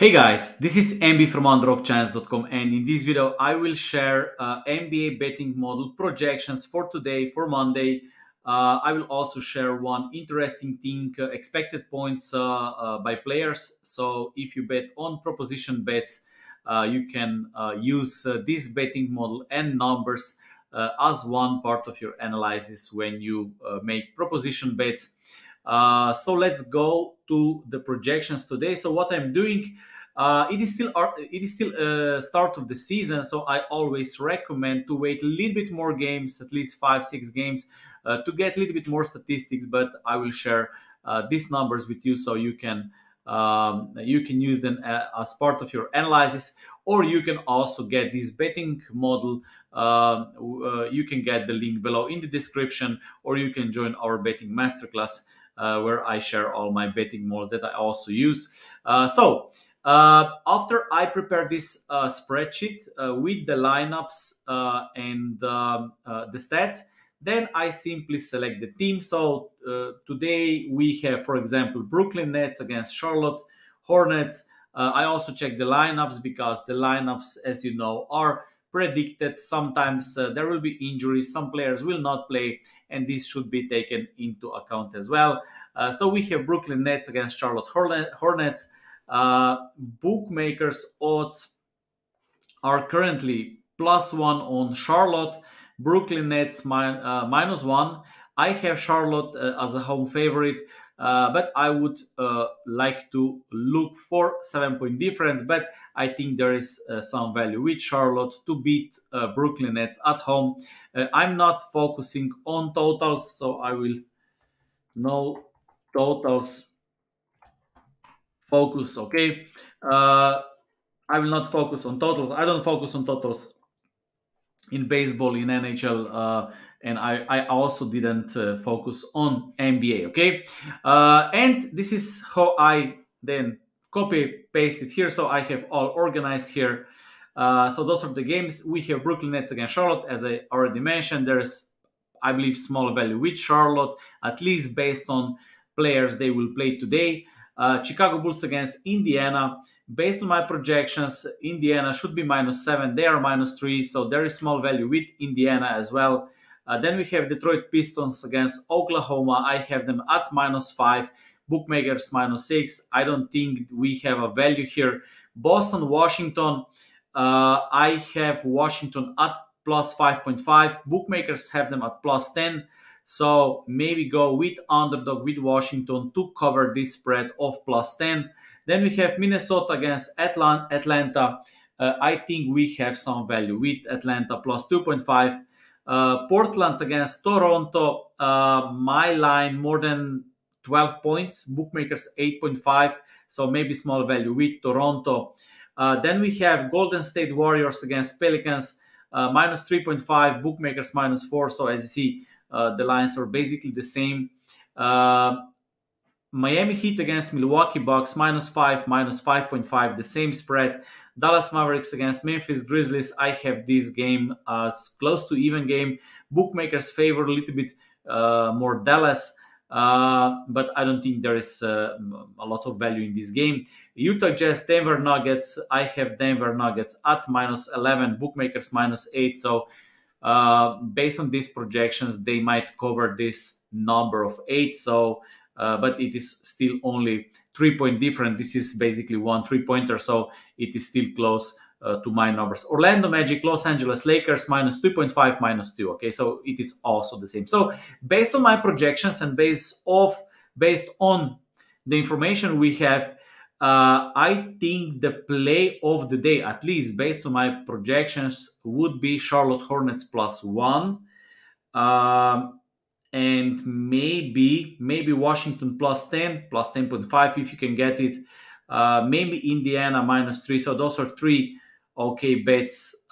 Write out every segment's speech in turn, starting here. Hey guys, this is MB from underdogchance.com, and in this video I will share NBA betting model projections for today, for Monday. I will also share one interesting thing, expected points by players. So if you bet on proposition bets, you can use this betting model and numbers as one part of your analysis when you make proposition bets. So let's go to the projections today. So what I'm doing, it is still start of the season, so I always recommend to wait a little bit more games, at least 5-6 games, to get a little bit more statistics. But I will share these numbers with you, so you can use them as part of your analysis, or you can also get this betting model. You can get the link below in the description, or you can join our betting masterclass, where I share all my betting models that I also use. So after I prepare this spreadsheet with the lineups and the stats, then I simply select the team. So today we have, for example, Brooklyn Nets against Charlotte Hornets. I also check the lineups, because the lineups, as you know, are predicted. Sometimes there will be injuries, some players will not play, and this should be taken into account as well. So we have Brooklyn Nets against Charlotte Hornets. Bookmakers' odds are currently +1 on Charlotte, Brooklyn Nets -1. I have Charlotte as a home favorite, but I would like to look for 7-point difference. But I think there is some value with Charlotte to beat Brooklyn Nets at home. I'm not focusing on totals, so I will no totals focus. Okay, I will not focus on totals. I don't focus on totals in baseball, in NHL, and I also didn't focus on NBA, okay? And this is how I then copy, paste it here. So I have all organized here. So those are the games. We have Brooklyn Nets against Charlotte, as I already mentioned. There's, I believe, small value with Charlotte, at least based on players they will play today. Chicago Bulls against Indiana. Based on my projections, Indiana should be -7. They are -3, so there is small value with Indiana as well. Then we have Detroit Pistons against Oklahoma. I have them at -5, bookmakers -6. I don't think we have a value here. Boston, Washington. I have Washington at +5.5. Bookmakers have them at +10. So maybe go with underdog with Washington to cover this spread of +10. Then we have Minnesota against Atlanta. I think we have some value with Atlanta +2.5. Portland against Toronto. My line more than 12 points. Bookmakers 8.5. So maybe small value with Toronto. Then we have Golden State Warriors against Pelicans. -3.5. Bookmakers -4. So as you see, the lines are basically the same. Miami Heat against Milwaukee Bucks, -5, -5.5, the same spread. Dallas Mavericks against Memphis Grizzlies. I have this game as close to even game. Bookmakers favor a little bit more Dallas, but I don't think there is a lot of value in this game. Utah Jazz, Denver Nuggets. I have Denver Nuggets at -11, bookmakers -8. So based on these projections, they might cover this number of 8. So, but it is still only 3-point different. This is basically 1 3-pointer, so it is still close to my numbers. Orlando Magic, Los Angeles Lakers, -2.5, -2. Okay, so it is also the same. So based on my projections and based on the information we have, I think the play of the day, at least based on my projections, would be Charlotte Hornets +1, and maybe Washington +10, +10.5 if you can get it. Maybe Indiana -3. So those are 3 okay bets.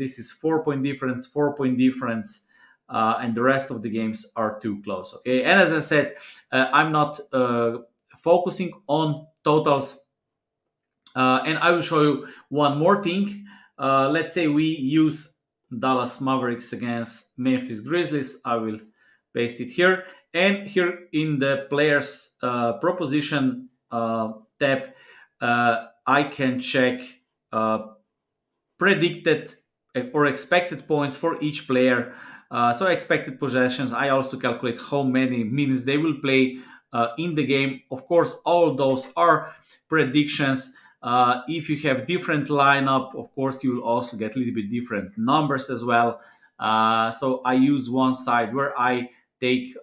This is 4-point difference, 4-point difference. And the rest of the games are too close. Okay, and as I said, I'm not focusing on totals, and I will show you one more thing. Let's say we use Dallas Mavericks against Memphis Grizzlies. I will paste it here, and here in the players proposition tab, I can check predicted or expected points for each player. So expected possessions. I also calculate how many minutes they will play in the game. Of course, all those are predictions. If you have different lineup, of course, you'll also get a little bit different numbers as well. So I use one side where I take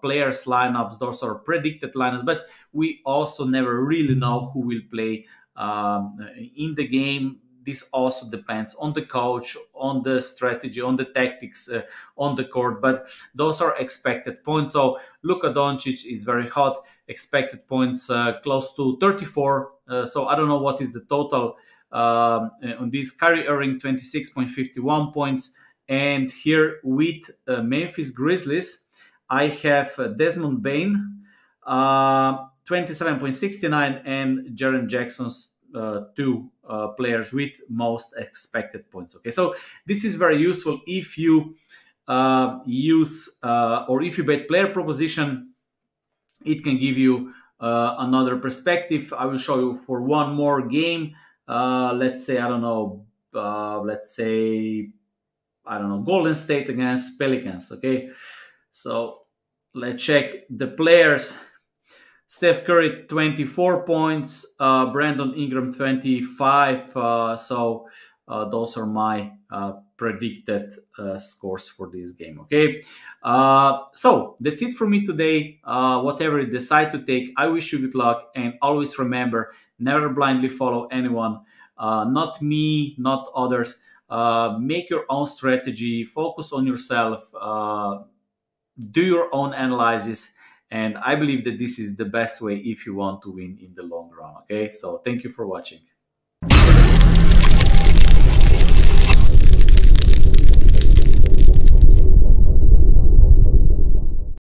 players' lineups. Those are predicted lineups, but we also never really know who will play in the game. This also depends on the coach, on the strategy, on the tactics, on the court, but those are expected points. So Luka Doncic is very hot, expected points close to 34. So I don't know what is the total on this. Kyrie Irving, 26.51 points. And here with Memphis Grizzlies, I have Desmond Bain, 27.69, and Jaren Jackson's two players with most expected points. Okay, so this is very useful if you use or if you bet player proposition. It can give you another perspective. I will show you for one more game. Let's say, I don't know, let's say, I don't know, Golden State against Pelicans. Okay, so let's check the players. Steph Curry, 24 points, Brandon Ingram, 25. So those are my predicted scores for this game, okay? So that's it for me today. Whatever you decide to take, I wish you good luck. And always remember, never blindly follow anyone. Not me, not others. Make your own strategy. Focus on yourself. Do your own analysis. And I believe that this is the best way if you want to win in the long run. Okay, so thank you for watching.